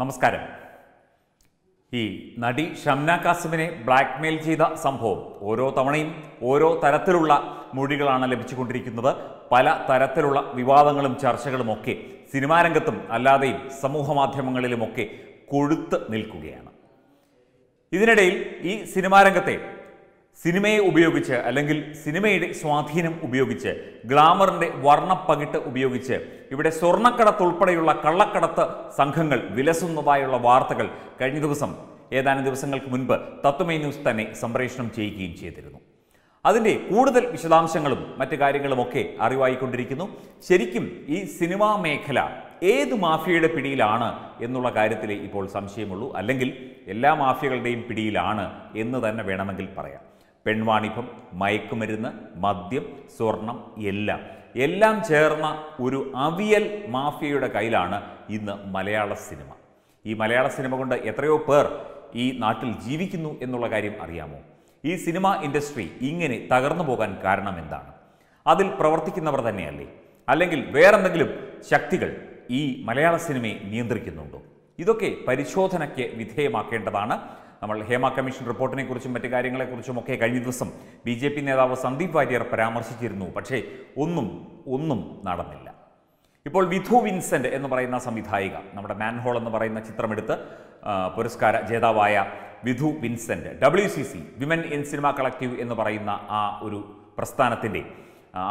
നമസ്കാരം. ഈ നടി ഷംന കാസിമിനെ ബ്ലാക്ക്മെയിൽ ചെയ്ത സംഭവം ഓരോ തവണയും ഓരോ തരത്തിലുള്ള മൊഴികളാണ് ലഭിച്ചുകൊണ്ടിരിക്കുന്നത്. പല തരത്തിലുള്ള വിവാദങ്ങളും ചർച്ചകളും ഒക്കെ സിനിമാരംഗത്തും അല്ലാതെയും സമൂഹ മാധ്യമങ്ങളിലുമൊക്കെ കൊഴുത്ത് നിൽക്കുകയാണ്. ഇതിനിടയിൽ ഈ സിനിമാരംഗത്തെ സിനിമയെ ഉപയോഗിച്ച് അല്ലെങ്കിൽ സിനിമയുടെ സ്വാധീനം ഉപയോഗിച്ച് ഗ്ലാമറിൻ്റെ വർണ്ണപ്പകിട്ട് ഉപയോഗിച്ച് ഇവിടെ സ്വർണ്ണക്കടത്ത് ഉൾപ്പെടെയുള്ള കള്ളക്കടത്ത് സംഘങ്ങൾ വിലസുന്നതായുള്ള വാർത്തകൾ കഴിഞ്ഞ ദിവസം ഏതാനും ദിവസങ്ങൾക്ക് മുൻപ് തത്വമയി ന്യൂസ് തന്നെ സംപ്രേഷണം ചെയ്യുകയും ചെയ്തിരുന്നു. അതിൻ്റെ കൂടുതൽ വിശദാംശങ്ങളും മറ്റു കാര്യങ്ങളുമൊക്കെ അറിവായിക്കൊണ്ടിരിക്കുന്നു. ശരിക്കും ഈ സിനിമാ മേഖല ഏത് മാഫിയയുടെ പിടിയിലാണ് എന്നുള്ള കാര്യത്തിൽ ഇപ്പോൾ സംശയമുള്ളൂ, അല്ലെങ്കിൽ എല്ലാ മാഫിയകളുടെയും പിടിയിലാണ് എന്ന് തന്നെ വേണമെങ്കിൽ പറയാം. പെൺവാണിഭം, മയക്കുമരുന്ന്, മദ്യം, സ്വർണം എല്ലാം ചേർന്ന ഒരു അവിയൽ മാഫിയയുടെ കയ്യിലാണ് ഇന്ന് മലയാള സിനിമ. ഈ മലയാള സിനിമ കൊണ്ട് എത്രയോ പേർ ഈ നാട്ടിൽ ജീവിക്കുന്നു എന്നുള്ള കാര്യം അറിയാമോ? ഈ സിനിമ ഇൻഡസ്ട്രി ഇങ്ങനെ തകർന്നു പോകാൻ കാരണം എന്താണ്? അതിൽ പ്രവർത്തിക്കുന്നവർ തന്നെയല്ലേ, അല്ലെങ്കിൽ വേറെന്തെങ്കിലും ശക്തികൾ ഈ മലയാള സിനിമയെ നിയന്ത്രിക്കുന്നുണ്ടോ? ഇതൊക്കെ പരിശോധനയ്ക്ക് വിധേയമാക്കേണ്ടതാണ്. നമ്മൾ ഹേമ കമ്മീഷൻ റിപ്പോർട്ടിനെക്കുറിച്ചും മറ്റു കാര്യങ്ങളെക്കുറിച്ചുമൊക്കെ കഴിഞ്ഞ ദിവസം BJP നേതാവ് സന്ദീപ് വാര്യർ പരാമർശിച്ചിരുന്നു. പക്ഷേ ഒന്നും നടന്നില്ല. ഇപ്പോൾ വിധു വിൻസെൻ്റ് എന്ന് പറയുന്ന സംവിധായിക, നമ്മുടെ മാൻഹോൾ എന്ന് പറയുന്ന ചിത്രമെടുത്ത് പുരസ്കാര ജേതാവായ Vidhu Vincent WCC women in cinema collective എന്ന് പറയുന്ന ആ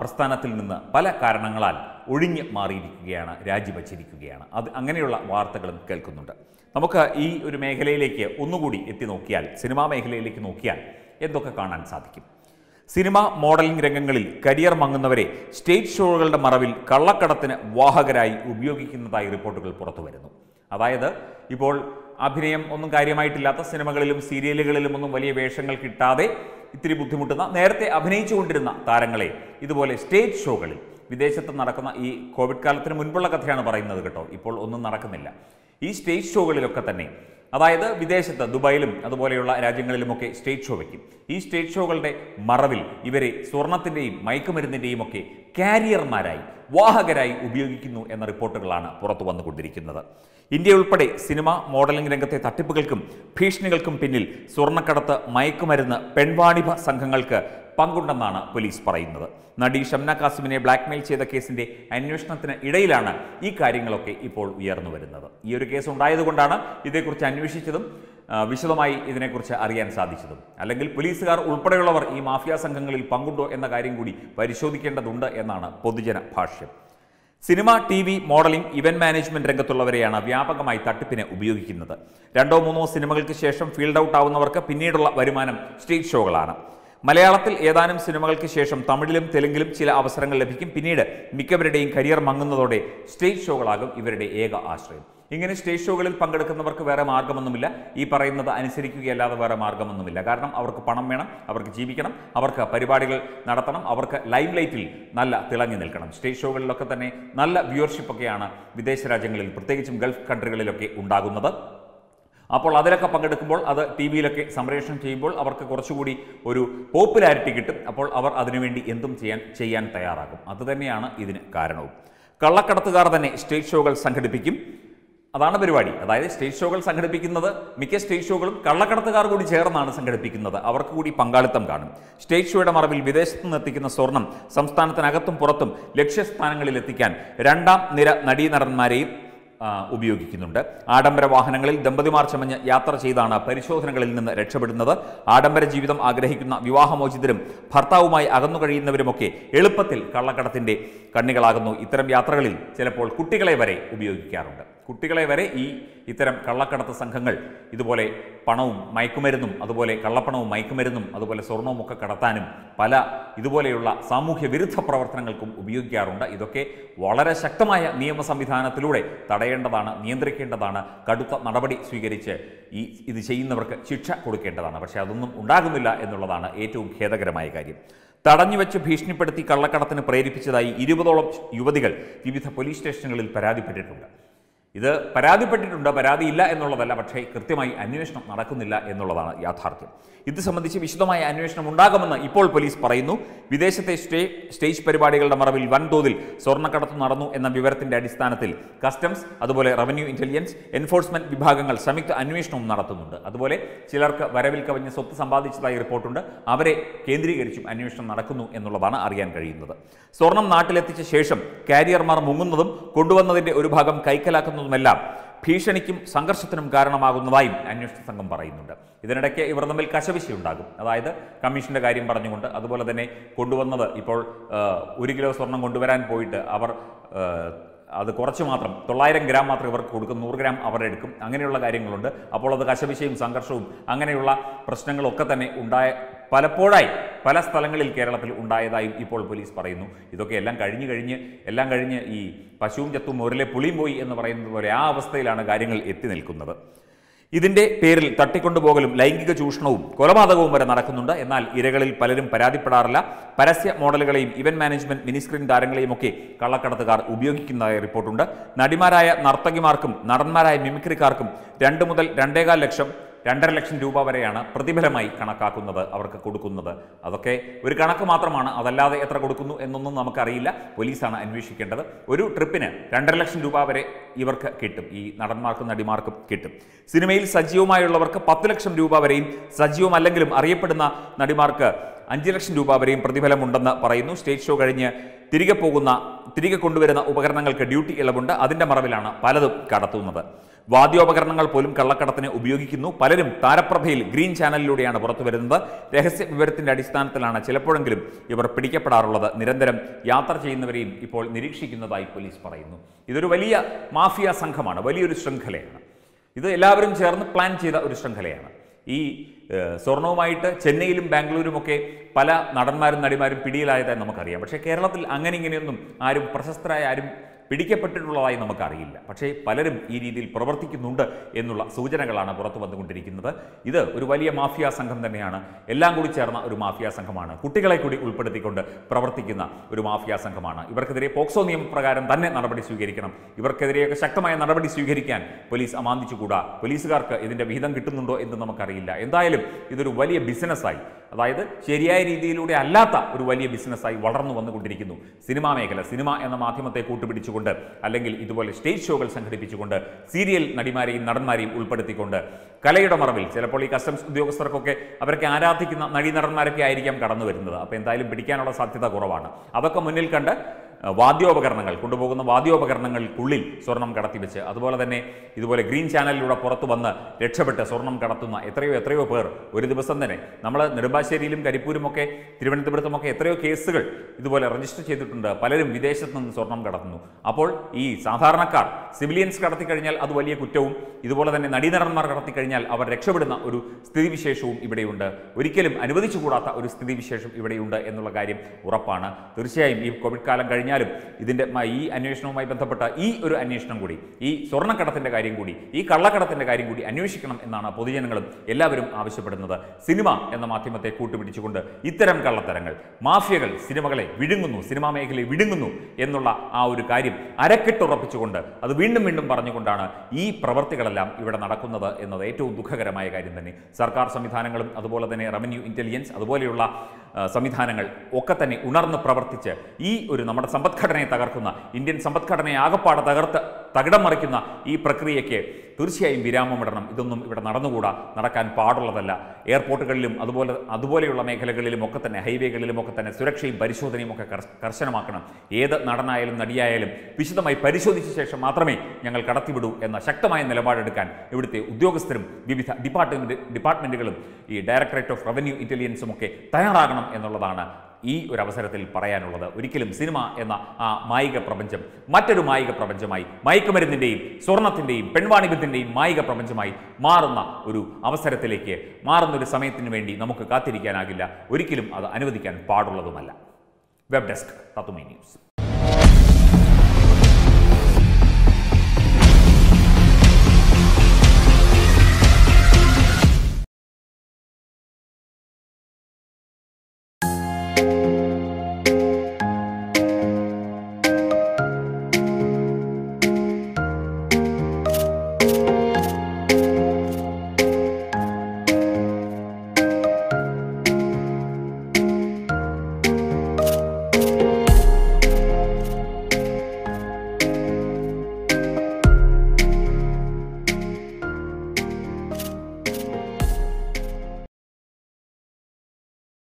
പ്രസ്ഥാനത്തിൽ നിന്ന് പല കാരണങ്ങളാൽ ഒഴിഞ്ഞ് മാറിയിരിക്കുകയാണ്, രാജിവച്ചിരിക്കുകയാണ്. അത് അങ്ങനെയുള്ള വാർത്തകളും കേൾക്കുന്നുണ്ട്. നമുക്ക് ഈ ഒരു മേഖലയിലേക്ക് ഒന്നുകൂടി എത്തി നോക്കിയാൽ, സിനിമാ മേഖലയിലേക്ക് നോക്കിയാൽ എന്തൊക്കെ കാണാൻ സാധിക്കും? സിനിമ മോഡലിംഗ് രംഗങ്ങളിൽ കരിയർ മങ്ങുന്നവരെ സ്റ്റേജ് ഷോകളുടെ മറവിൽ കള്ളക്കടത്തിന് വാഹകരായി ഉപയോഗിക്കുന്നതായി റിപ്പോർട്ടുകൾ പുറത്തുവരുന്നു. അതായത് ഇപ്പോൾ അഭിനയം ഒന്നും കാര്യമായിട്ടില്ലാത്ത സിനിമകളിലും സീരിയലുകളിലും ഒന്നും വലിയ വേഷങ്ങൾ കിട്ടാതെ ഇത്തിരി ബുദ്ധിമുട്ടുന്ന നേരത്തെ അഭിനയിച്ചുകൊണ്ടിരുന്ന താരങ്ങളെ ഇതുപോലെ സ്റ്റേജ് ഷോകളിൽ വിദേശത്ത് നടക്കുന്ന, ഈ കോവിഡ് കാലത്തിന് മുൻപുള്ള കഥയാണ് പറയുന്നത് കേട്ടോ, ഇപ്പോൾ ഒന്നും നടക്കുന്നില്ല, ഈ സ്റ്റേജ് ഷോകളിലൊക്കെ തന്നെ, അതായത് വിദേശത്ത് ദുബായിലും അതുപോലെയുള്ള രാജ്യങ്ങളിലുമൊക്കെ സ്റ്റേജ് ഷോ വയ്ക്കും. ഈ സ്റ്റേജ് ഷോകളുടെ മറവിൽ ഇവരെ സ്വർണത്തിൻ്റെയും മയക്കുമരുന്നിൻ്റെയും ഒക്കെ കാരിയർമാരായി, വാഹകരായി ഉപയോഗിക്കുന്നു എന്ന റിപ്പോർട്ടുകളാണ് പുറത്തു വന്നുകൊണ്ടിരിക്കുന്നത്. ഇന്ത്യ ഉൾപ്പെടെ സിനിമ മോഡലിംഗ് രംഗത്തെ തട്ടിപ്പുകൾക്കും ഭീഷണികൾക്കും പിന്നിൽ സ്വർണ്ണക്കടത്ത്, മയക്കുമരുന്ന്, പെൺവാണിഭ സംഘങ്ങൾക്ക് പങ്കുണ്ടെന്നാണ് പോലീസ് പറയുന്നത്. നടി ഷംന കാസിമിനെ ബ്ലാക്ക്മെയിൽ ചെയ്ത കേസിൻ്റെ അന്വേഷണത്തിന് ഇടയിലാണ് ഈ കാര്യങ്ങളൊക്കെ ഇപ്പോൾ ഉയർന്നു വരുന്നത്. ഈ ഒരു കേസ് ഉണ്ടായതുകൊണ്ടാണ് ഇതേക്കുറിച്ച് അന്വേഷിച്ചതും വിശദമായി ഇതിനെക്കുറിച്ച് അറിയാൻ സാധിച്ചതും. അല്ലെങ്കിൽ പോലീസുകാർ ഉൾപ്പെടെയുള്ളവർ ഈ മാഫിയ സംഘങ്ങളിൽ പങ്കുണ്ടോ എന്ന കാര്യം കൂടി പരിശോധിക്കേണ്ടതുണ്ട് എന്നാണ് പൊതുജന ഭാഷ്യം. Cinema, TV, modelling, event management രംഗത്തുള്ളവരെയാണ് വ്യാപകമായി തട്ടിപ്പിന് ഉപയോഗിക്കുന്നത്. 2 3 സിനിമകൾക്ക് ശേഷം ഫീൽഡ് ഔട്ട് ആവുന്നവർക്ക് പിന്നീടുള്ള വരുമാനം സ്റ്റേജ് ഷോകളാണ്. മലയാളത്തിൽ ഏതാനും സിനിമകൾക്ക് ശേഷം തമിഴിലും തെലുങ്കിലും ചില അവസരങ്ങൾ ലഭിക്കും. പിന്നീട് മിക്കവരുടെയും കരിയർ മങ്ങുന്നതോടെ സ്റ്റേജ് ഷോകളാകും ഇവരുടെ ഏക ആശ്രയം. ഇങ്ങനെ സ്റ്റേജ് ഷോകളിൽ പങ്കെടുക്കുന്നവർക്ക് വേറെ മാർഗമൊന്നുമില്ല, ഈ പറയുന്നത് അനുസരിക്കുകയല്ലാതെ വേറെ മാർഗമൊന്നുമില്ല. കാരണം അവർക്ക് പണം വേണം, അവർക്ക് ജീവിക്കണം, അവർക്ക് പരിപാടികൾ നടത്തണം, അവർക്ക് ലൈം ലൈറ്റിൽ നല്ല തിളങ്ങി നിൽക്കണം. സ്റ്റേജ് ഷോകളിലൊക്കെ തന്നെ നല്ല വ്യൂവർഷിപ്പൊക്കെയാണ് വിദേശ രാജ്യങ്ങളിൽ, പ്രത്യേകിച്ചും ഗൾഫ് കൺട്രികളിലൊക്കെ ഉണ്ടാകുന്നത്. അപ്പോൾ അതിലൊക്കെ പങ്കെടുക്കുമ്പോൾ, അത് TV യിലൊക്കെ സംപ്രേഷണം ചെയ്യുമ്പോൾ അവർക്ക് കുറച്ചുകൂടി ഒരു പോപ്പുലാരിറ്റി കിട്ടും. അപ്പോൾ അവർ അതിനുവേണ്ടി എന്തും ചെയ്യാൻ തയ്യാറാകും. അതുതന്നെയാണ് ഇതിന് കാരണവും. കള്ളക്കടത്തുകാർ തന്നെ സ്റ്റേജ് ഷോകൾ സംഘടിപ്പിക്കും, അതാണ് പരിപാടി. അതായത് സ്റ്റേജ് ഷോകൾ സംഘടിപ്പിക്കുന്നത്, മിക്ക സ്റ്റേജ് ഷോകളും കള്ളക്കടത്തുകാർ കൂടി ചേർന്നാണ് സംഘടിപ്പിക്കുന്നത്. അവർക്ക് കൂടി പങ്കാളിത്തം കാണും. സ്റ്റേജ് ഷോയുടെ മറവിൽ വിദേശത്ത് നിന്നെത്തിക്കുന്ന സ്വർണം സംസ്ഥാനത്തിനകത്തും പുറത്തും ലക്ഷ്യസ്ഥാനങ്ങളിൽ എത്തിക്കാൻ 2ാം നിര നടീനടന്മാരെയും ഉപയോഗിക്കുന്നുണ്ട്. ആഡംബര വാഹനങ്ങളിൽ ദമ്പതിമാർ ചമഞ്ഞ് യാത്ര ചെയ്താണ് പരിശോധനകളിൽ നിന്ന് രക്ഷപ്പെടുന്നത്. ആഡംബര ജീവിതം ആഗ്രഹിക്കുന്ന വിവാഹമോചിതരും ഭർത്താവുമായി അകന്നു കഴിയുന്നവരുമൊക്കെ എളുപ്പത്തിൽ കള്ളക്കടത്തിൻ്റെ കണ്ണികളാകുന്നു. ഇത്തരം യാത്രകളിൽ ചിലപ്പോൾ കുട്ടികളെ വരെ ഉപയോഗിക്കാറുണ്ട്. കുട്ടികളെ വരെ ഇത്തരം കള്ളക്കടത്ത് സംഘങ്ങൾ ഇതുപോലെ പണവും മയക്കുമരുന്നും, അതുപോലെ കള്ളപ്പണവും മയക്കുമരുന്നും, അതുപോലെ സ്വർണവും ഒക്കെ കടത്താനും പല ഇതുപോലെയുള്ള സാമൂഹ്യ വിരുദ്ധ പ്രവർത്തനങ്ങൾക്കും ഉപയോഗിക്കാറുണ്ട്. ഇതൊക്കെ വളരെ ശക്തമായ നിയമ സംവിധാനത്തിലൂടെ തടയേണ്ടതാണ്, നിയന്ത്രിക്കേണ്ടതാണ്. കടുത്ത നടപടി സ്വീകരിച്ച് ഇത് ചെയ്യുന്നവർക്ക് ശിക്ഷ കൊടുക്കേണ്ടതാണ്. പക്ഷേ അതൊന്നും ഉണ്ടാകുന്നില്ല എന്നുള്ളതാണ് ഏറ്റവും ഖേദകരമായ കാര്യം. തടഞ്ഞുവെച്ച് ഭീഷണിപ്പെടുത്തി കള്ളക്കടത്തിന് പ്രേരിപ്പിച്ചതായി 20ഓളം യുവതികൾ വിവിധ പോലീസ് സ്റ്റേഷനുകളിൽ പരാതിപ്പെട്ടിട്ടുണ്ട്. ഇത് പരാതിപ്പെട്ടിട്ടുണ്ടോ പരാതിയില്ല എന്നുള്ളതല്ല, പക്ഷേ കൃത്യമായി അന്വേഷണം നടക്കുന്നില്ല എന്നുള്ളതാണ് യാഥാർത്ഥ്യം. ഇത് സംബന്ധിച്ച് വിശദമായ അന്വേഷണം ഉണ്ടാകുമെന്ന് ഇപ്പോൾ പോലീസ് പറയുന്നു. വിദേശത്തെ സ്റ്റേജ് പരിപാടികളുടെ മറവിൽ വൻതോതിൽ സ്വർണ്ണക്കടത്ത് നടന്നു എന്ന വിവരത്തിന്റെ അടിസ്ഥാനത്തിൽ കസ്റ്റംസ് അതുപോലെ റവന്യൂ ഇന്റലിജൻസ് എൻഫോഴ്സ്മെന്റ് വിഭാഗങ്ങൾ സംയുക്ത അന്വേഷണവും നടത്തുന്നുണ്ട്. അതുപോലെ ചിലർക്ക് വരവിൽ കവിഞ്ഞ സ്വത്ത് സമ്പാദിച്ചതായി റിപ്പോർട്ടുണ്ട്. അവരെ കേന്ദ്രീകരിച്ചും അന്വേഷണം നടക്കുന്നു എന്നുള്ളതാണ് അറിയാൻ കഴിയുന്നത്. സ്വർണം നാട്ടിലെത്തിച്ച ശേഷം കാരിയർമാർ മുങ്ങുന്നതും കൊണ്ടുവന്നതിന്റെ ഒരു ഭാഗം കൈക്കലാക്കുന്നു എല്ലാം ഭീഷണിക്കും സംഘർഷത്തിനും കാരണമാകുന്നതായും അന്വേഷണ സംഘം പറയുന്നുണ്ട്. ഇതിനിടയ്ക്ക് ഇവർ തമ്മിൽ കശവിശയുണ്ടാകും. അതായത് കമ്മീഷന്റെ കാര്യം പറഞ്ഞുകൊണ്ട് അതുപോലെ തന്നെ കൊണ്ടുവന്നത് ഇപ്പോൾ 1 കിലോ സ്വർണം കൊണ്ടുവരാൻ പോയിട്ട് അവർ അത് കുറച്ച് മാത്രം 900 ഗ്രാം മാത്രം ഇവർക്ക് കൊടുക്കും, 100 ഗ്രാം അവരെടുക്കും. അങ്ങനെയുള്ള കാര്യങ്ങളുണ്ട്. അപ്പോൾ അത് കശവിശയും സംഘർഷവും അങ്ങനെയുള്ള പ്രശ്നങ്ങളൊക്കെ തന്നെ ഉണ്ടായ പലപ്പോഴായി പല സ്ഥലങ്ങളിൽ കേരളത്തിൽ ഉണ്ടായതായും ഇപ്പോൾ പോലീസ് പറയുന്നു. ഇതൊക്കെ എല്ലാം കഴിഞ്ഞ് ഈ പശുവും ചത്തും മുരലെ പുളിയും പോയി എന്ന് പറയുന്നത് പോലെ ആ അവസ്ഥയിലാണ് കാര്യങ്ങൾ എത്തി നിൽക്കുന്നത്. ഇതിൻ്റെ പേരിൽ തട്ടിക്കൊണ്ടുപോകലും ലൈംഗിക ചൂഷണവും കൊലപാതകവും വരെ നടക്കുന്നുണ്ട്. എന്നാൽ ഇരകളിൽ പലരും പരാതിപ്പെടാറില്ല. പരസ്യ മോഡലുകളെയും ഇവന്റ് മാനേജ്മെന്റ് മിനിസ്ക്രീൻ താരങ്ങളെയും ഒക്കെ കള്ളക്കടത്തുകാർ ഉപയോഗിക്കുന്നതായി റിപ്പോർട്ടുണ്ട്. നടിമാരായ നർത്തകിമാർക്കും നടന്മാരായ മിമിക്രിക്കാർക്കും 2 മുതൽ 2,50,000 2,50,000 രൂപ വരെയാണ് പ്രതിഫലമായി കണക്കാക്കുന്നത്, അവർക്ക് കൊടുക്കുന്നത്. അതൊക്കെ ഒരു കണക്ക് മാത്രമാണ്. അതല്ലാതെ എത്ര കൊടുക്കുന്നു എന്നൊന്നും നമുക്കറിയില്ല. പോലീസാണ് അന്വേഷിക്കേണ്ടത്. ഒരു ട്രിപ്പിന് 2,50,000 രൂപ വരെ ഇവർക്ക് കിട്ടും, ഈ നടന്മാർക്കും നടിമാർക്കും കിട്ടും. സിനിമയിൽ സജീവമായുള്ളവർക്ക് 10,00,000 രൂപ വരെയും സജീവമല്ലെങ്കിലും അറിയപ്പെടുന്ന നടിമാർക്ക് 5,00,000 രൂപ വരെയും പ്രതിഫലമുണ്ടെന്ന് പറയുന്നു. സ്റ്റേജ് ഷോ കഴിഞ്ഞ് തിരികെ കൊണ്ടുവരുന്ന ഉപകരണങ്ങൾക്ക് ഡ്യൂട്ടി ഇളവുണ്ട്. അതിൻ്റെ മറവിലാണ് പലതും കടത്തുന്നത്. വാദ്യോപകരണങ്ങൾ പോലും കള്ളക്കടത്തിന് ഉപയോഗിക്കുന്നു. പലരും താരപ്രഭയിൽ ഗ്രീൻ ചാനലിലൂടെയാണ് പുറത്തു വരുന്നത്. രഹസ്യ വിവരത്തിന്റെ അടിസ്ഥാനത്തിലാണ് ചിലപ്പോഴെങ്കിലും ഇവർ പിടിക്കപ്പെടാറുള്ളത്. നിരന്തരം യാത്ര ചെയ്യുന്നവരെയും ഇപ്പോൾ നിരീക്ഷിക്കുന്നതായി പോലീസ് പറയുന്നു. ഇതൊരു വലിയ മാഫിയ സംഘമാണ്, വലിയൊരു ശൃംഖലയാണ്. ഇത് എല്ലാവരും ചേർന്ന് പ്ലാൻ ചെയ്ത ഒരു ശൃംഖലയാണ്. ഈ സ്വർണവുമായിട്ട് ചെന്നൈയിലും ബാംഗ്ലൂരുമൊക്കെ പല നടന്മാരും നടിമാരും പിടിയിലായതായി നമുക്കറിയാം. പക്ഷേ കേരളത്തിൽ അങ്ങനെ ഇങ്ങനെയൊന്നും ആരും പ്രശസ്തരായ ആരും പിടിക്കപ്പെട്ടിട്ടുള്ളതായി നമുക്കറിയില്ല. പക്ഷേ പലരും ഈ രീതിയിൽ പ്രവർത്തിക്കുന്നുണ്ട് എന്നുള്ള സൂചനകളാണ് പുറത്തു വന്നുകൊണ്ടിരിക്കുന്നത്. ഇത് ഒരു വലിയ മാഫിയ സംഘം തന്നെയാണ്. എല്ലാം കൂടി ചേർന്ന ഒരു മാഫിയ സംഘമാണ്. കുട്ടികളെ കൂടി ഉൾപ്പെടുത്തിക്കൊണ്ട് പ്രവർത്തിക്കുന്ന ഒരു മാഫിയ സംഘമാണ്. ഇവർക്കെതിരെ പോക്സോ നിയമപ്രകാരം തന്നെ നടപടി സ്വീകരിക്കണം. ഇവർക്കെതിരെയൊക്കെ ശക്തമായ നടപടി സ്വീകരിക്കാൻ പോലീസ് അമാന്തിച്ചുകൂടാ. പോലീസുകാർക്ക് ഇതിൻ്റെ വിഹിതം കിട്ടുന്നുണ്ടോ എന്ന് നമുക്കറിയില്ല. എന്തായാലും ഇതൊരു വലിയ ബിസിനസ്സായി, അതായത് ശരിയായ രീതിയിലൂടെ അല്ലാത്ത ഒരു വലിയ ബിസിനസ്സായി വളർന്നു വന്നുകൊണ്ടിരിക്കുന്നു. സിനിമാ മേഖല, സിനിമ എന്ന മാധ്യമത്തെ കൂട്ടുപിടിച്ചുകൊണ്ട് അല്ലെങ്കിൽ ഇതുപോലെ സ്റ്റേജ് ഷോകൾ സംഘടിപ്പിച്ചുകൊണ്ട് സീരിയൽ നടിമാരെയും നടന്മാരെയും ഉൾപ്പെടുത്തിക്കൊണ്ട് കലയുടെ മറവിൽ ചിലപ്പോൾ ഈ കസ്റ്റംസ് ഉദ്യോഗസ്ഥർക്കൊക്കെ അവരൊക്കെ ആരാധിക്കുന്ന നടന്മാരൊക്കെ ആയിരിക്കാം കടന്നു വരുന്നത്. അപ്പോൾ എന്തായാലും പിടിക്കാനുള്ള സാധ്യത കുറവാണ്. അതൊക്കെ മുന്നിൽ കണ്ട് വാദ്യോപകരണങ്ങൾ കൊണ്ടുപോകുന്ന വാദ്യോപകരണങ്ങൾക്കുള്ളിൽ സ്വർണം കടത്തിവെച്ച് അതുപോലെ തന്നെ ഇതുപോലെ ഗ്രീൻ ചാനലിലൂടെ പുറത്തു വന്ന് രക്ഷപ്പെട്ട് സ്വർണം കടത്തുന്ന എത്രയോ പേർ ഒരു ദിവസം തന്നെ നമ്മൾ നെടുമ്പാശ്ശേരിയിലും കരിപ്പൂരുമൊക്കെ തിരുവനന്തപുരത്തുമൊക്കെ എത്രയോ കേസുകൾ ഇതുപോലെ രജിസ്റ്റർ ചെയ്തിട്ടുണ്ട്. പലരും വിദേശത്ത് നിന്ന് സ്വർണം കടത്തുന്നു. അപ്പോൾ ഈ സാധാരണക്കാർ സിവിലിയൻസ് കടത്തിക്കഴിഞ്ഞാൽ അത് വലിയ കുറ്റവും ഇതുപോലെ തന്നെ നടീനടന്മാർ കടത്തിക്കഴിഞ്ഞാൽ അവർ രക്ഷപ്പെടുന്ന ഒരു സ്ഥിതിവിശേഷവും ഇവിടെയുണ്ട്. ഒരിക്കലും അനുവദിച്ചുകൂടാത്ത ഒരു സ്ഥിതിവിശേഷം ഇവിടെയുണ്ട് എന്നുള്ള കാര്യം ഉറപ്പാണ്. തീർച്ചയായും ഈ കോവിഡ് കാലം കഴിഞ്ഞാൽ ഇതിന്റെ ഈ അന്വേഷണവുമായി ബന്ധപ്പെട്ട ഈ ഒരു അന്വേഷണം കൂടി, ഈ സ്വർണ്ണക്കടത്തിന്റെ കാര്യം കൂടി, ഈ കള്ളക്കടത്തിന്റെ കാര്യം കൂടി അന്വേഷിക്കണം എന്നാണ് പൊതുജനങ്ങളും എല്ലാവരും ആവശ്യപ്പെടുന്നത്. സിനിമ എന്ന മാധ്യമത്തെ കൂട്ടുപിടിച്ചുകൊണ്ട് ഇത്തരം കള്ളത്തരങ്ങൾ, മാഫിയകൾ സിനിമകളെ വിഴുങ്ങുന്നു, സിനിമാ മേഖലയെ വിഴുങ്ങുന്നു എന്നുള്ള ആ ഒരു കാര്യം അരക്കിട്ടുറപ്പിച്ചുകൊണ്ട് അത് വീണ്ടും വീണ്ടും പറഞ്ഞുകൊണ്ടാണ് ഈ പ്രവർത്തികളെല്ലാം ഇവിടെ നടക്കുന്നത് എന്നത് ഏറ്റവും ദുഃഖകരമായ കാര്യം തന്നെ. സർക്കാർ സംവിധാനങ്ങളും അതുപോലെ തന്നെ റവന്യൂ ഇന്റലിജൻസ് അതുപോലെയുള്ള സംവിധാനങ്ങൾ ഒക്കെ തന്നെ ഉണർന്ന് പ്രവർത്തിച്ച് ഈ ഒരു നമ്മുടെ സമ്പദ്ഘടനയെ തകർക്കുന്ന, ഇന്ത്യൻ സമ്പദ്ഘടനയെ ആകപ്പാടെ തകിടം മറിക്കുന്ന ഈ പ്രക്രിയയ്ക്ക് തീർച്ചയായും വിരാമമിടണം. ഇതൊന്നും ഇവിടെ നടന്നുകൂടാ, നടക്കാൻ പാടുള്ളതല്ല. എയർപോർട്ടുകളിലും അതുപോലെയുള്ള മേഖലകളിലും ഒക്കെ തന്നെ, ഹൈവേകളിലും ഒക്കെ തന്നെ സുരക്ഷയും പരിശോധനയും ഒക്കെ കർശനമാക്കണം. ഏത് നടനായാലും നടിയായാലും വിശദമായി പരിശോധിച്ച ശേഷം മാത്രമേ ഞങ്ങൾ കടത്തിവിടൂ എന്ന ശക്തമായ നിലപാടെടുക്കാൻ ഇവിടുത്തെ ഉദ്യോഗസ്ഥരും വിവിധ ഡിപ്പാർട്ട്മെൻറ്റുകളും ഈ ഡയറക്ടറേറ്റ് ഓഫ് റവന്യൂ ഇന്റലിജൻസും ഒക്കെ തയ്യാറാകണം എന്നുള്ളതാണ് ഈ ഒരു അവസരത്തിൽ പറയാനുള്ളത്. ഒരിക്കലും സിനിമ എന്ന ആ മായിക പ്രപഞ്ചം മറ്റൊരു മായിക പ്രപഞ്ചമായി, മയക്കുമരുന്നിൻ്റെയും സ്വർണത്തിൻ്റെയും പെൺവാണിഭത്തിൻ്റെയും മായിക പ്രപഞ്ചമായി മാറുന്ന ഒരു അവസരത്തിലേക്ക്, മാറുന്നൊരു സമയത്തിന് വേണ്ടി നമുക്ക് കാത്തിരിക്കാനാകില്ല. ഒരിക്കലും അത് അനുവദിക്കാൻ പാടുള്ളതുമല്ല. Web desk, Tatwamayi news.